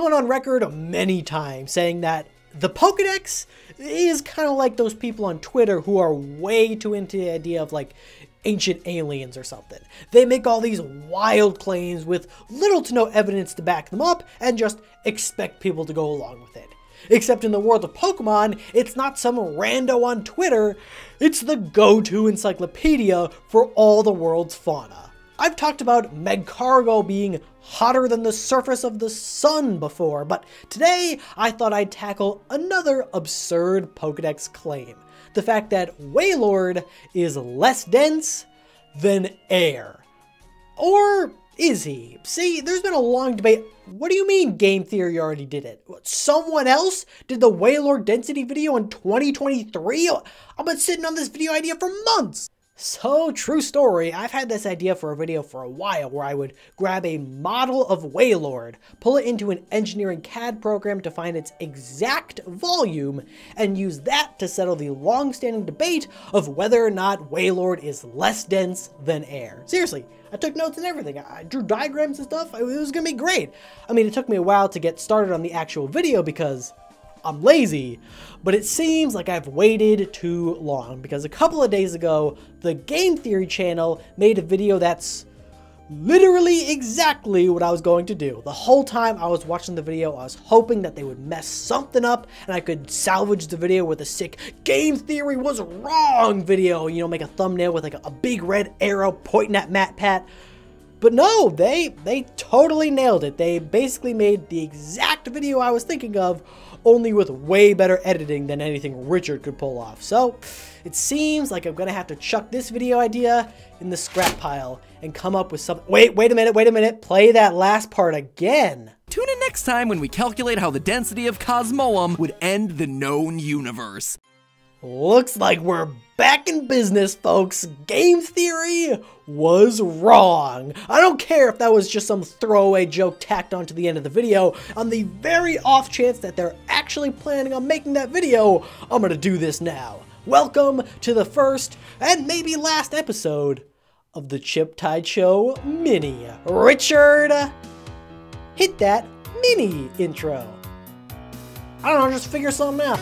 gone on record many times saying that the Pokedex is kind of like those people on Twitter who are way too into the idea of like ancient aliens or something. They make all these wild claims with little to no evidence to back them up and just expect people to go along with it. Except in the world of Pokemon, it's not some rando on Twitter, it's the go-to encyclopedia for all the world's fauna. I've talked about Megcargo being hotter than the surface of the sun before, but today I thought I'd tackle another absurd Pokedex claim. The fact that Wailord is less dense than air. Or is he? See, there's been a long debate. What do you mean Game Theory already did it? Someone else did the Wailord density video in 2023? I've been sitting on this video idea for months. So, true story, I've had this idea for a video for a while where I would grab a model of Wailord, pull it into an engineering CAD program to find its exact volume, and use that to settle the long-standing debate of whether or not Wailord is less dense than air. Seriously, I took notes and everything. I drew diagrams and stuff. It was gonna be great. I mean, it took me a while to get started on the actual video because I'm lazy, but it seems like I've waited too long because a couple of days ago, the Game Theory channel made a video that's literally exactly what I was going to do. The whole time I was watching the video, I was hoping that they would mess something up and I could salvage the video with a sick Game Theory was wrong video, you know, make a thumbnail with like a big red arrow pointing at MatPat. But no, they totally nailed it. They basically made the exact video I was thinking of, only with way better editing than anything Richard could pull off. So it seems like I'm gonna have to chuck this video idea in the scrap pile and come up with something. Wait a minute, play that last part again. Tune in next time when we calculate how the density of Cosmoem would end the known universe. Looks like we're back in business, folks. Game Theory was wrong. I don't care if that was just some throwaway joke tacked onto the end of the video. On the very off chance that they're actually planning on making that video, I'm gonna do this now. Welcome to the first and maybe last episode of the Chip Tide Show mini. Richard, hit that mini intro. I don't know, just figure something out.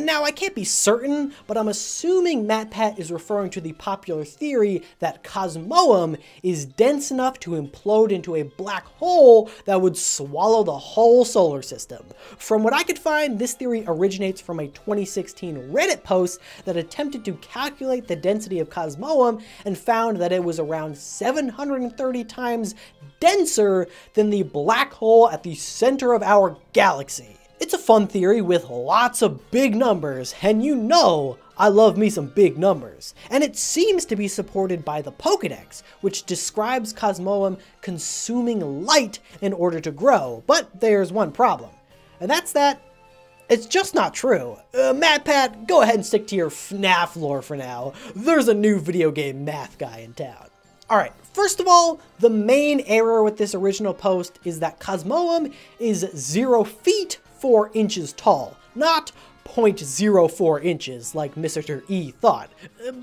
Now, I can't be certain, but I'm assuming MatPat is referring to the popular theory that Cosmoem is dense enough to implode into a black hole that would swallow the whole solar system. From what I could find, this theory originates from a 2016 Reddit post that attempted to calculate the density of Cosmoem and found that it was around 730 times denser than the black hole at the center of our galaxy. It's a fun theory with lots of big numbers, and you know I love me some big numbers. And it seems to be supported by the Pokedex, which describes Cosmoem consuming light in order to grow. But there's one problem, and that's that it's just not true. MatPat, go ahead and stick to your FNAF lore for now. There's a new video game math guy in town. Alright, first of all, the main error with this original post is that Cosmoem is 0 feet 4 inches tall, not 0.04 inches like Mr. E thought.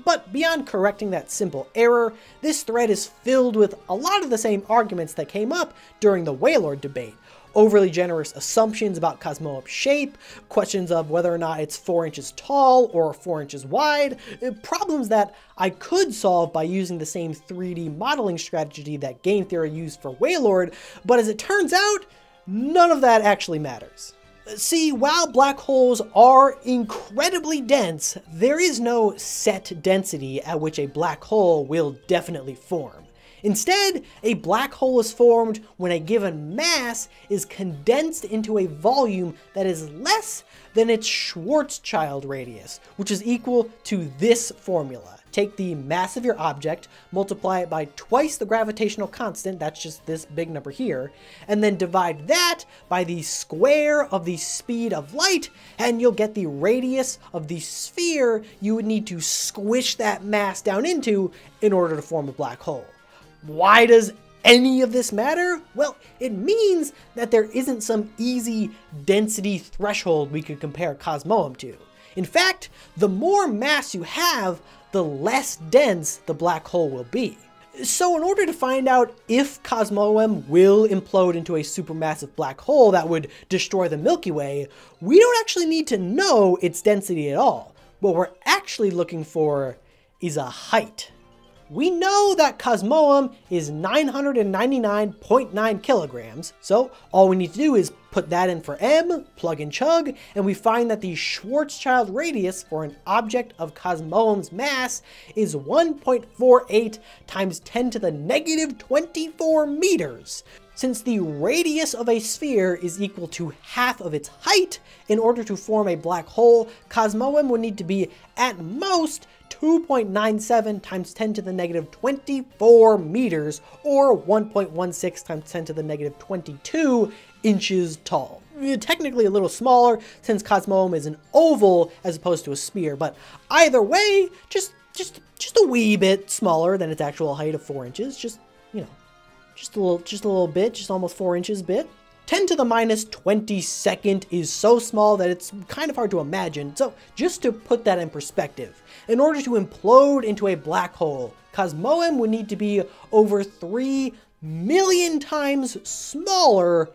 But beyond correcting that simple error, this thread is filled with a lot of the same arguments that came up during the Wailord debate. Overly generous assumptions about Cosmoem's shape, questions of whether or not it's 4 inches tall or 4 inches wide, problems that I could solve by using the same 3D modeling strategy that Game Theory used for Wailord, but as it turns out, none of that actually matters. See, while black holes are incredibly dense, there is no set density at which a black hole will definitely form. Instead, a black hole is formed when a given mass is condensed into a volume that is less than its Schwarzschild radius, which is equal to this formula. Take the mass of your object, multiply it by twice the gravitational constant, that's just this big number here, and then divide that by the square of the speed of light, and you'll get the radius of the sphere you would need to squish that mass down into in order to form a black hole. Why does any of this matter? Well, it means that there isn't some easy density threshold we could compare Cosmoem to. In fact, the more mass you have, the less dense the black hole will be. So in order to find out if Cosmoem will implode into a supermassive black hole that would destroy the Milky Way, we don't actually need to know its density at all. What we're actually looking for is a height. We know that Cosmoem is 999.9 kilograms, so all we need to do is put that in for M, plug and chug, and we find that the Schwarzschild radius for an object of Cosmoem's mass is 1.48 times 10 to the negative 24 meters. Since the radius of a sphere is equal to half of its height, in order to form a black hole, Cosmoem would need to be at most 2.97 times 10 to the negative 24 meters, or 1.16 times 10 to the negative 22 inches tall. Technically a little smaller, since Cosmoem is an oval as opposed to a sphere, but either way, just a wee bit smaller than its actual height of 4 inches. Just, you know, just a little bit, just almost 4 inches bit. 10 to the minus 22nd is so small that it's kind of hard to imagine, so just to put that in perspective, in order to implode into a black hole, Cosmoem would need to be over 3 million times smaller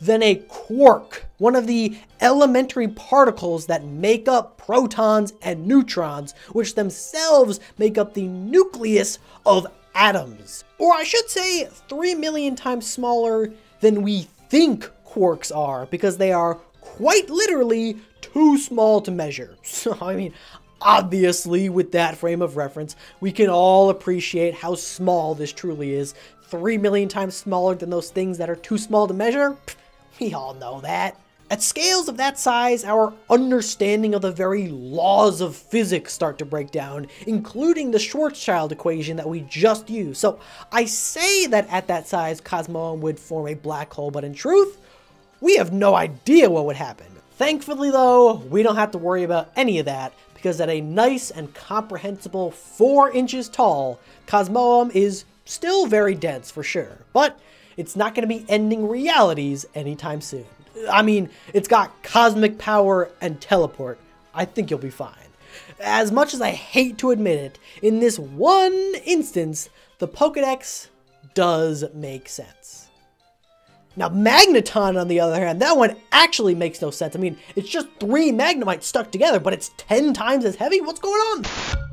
than a quark, one of the elementary particles that make up protons and neutrons, which themselves make up the nucleus of atoms. Or I should say 3 million times smaller than we think quarks are, because they are quite literally too small to measure. So, I mean, obviously, with that frame of reference, we can all appreciate how small this truly is. 3 million times smaller than those things that are too small to measure? Pfft, we all know that. At scales of that size, our understanding of the very laws of physics start to break down, including the Schwarzschild equation that we just used. So I say that at that size, Cosmoem would form a black hole, but in truth, we have no idea what would happen. Thankfully though, we don't have to worry about any of that, because at a nice and comprehensible 4 inches tall, Cosmoem is still very dense for sure, but it's not going to be ending realities anytime soon. I mean, it's got cosmic power and teleport. I think you'll be fine. As much as I hate to admit it, in this one instance, the Pokedex does make sense. Now, Magneton, on the other hand, that one actually makes no sense. I mean, it's just 3 Magnemites stuck together, but it's 10 times as heavy? What's going on?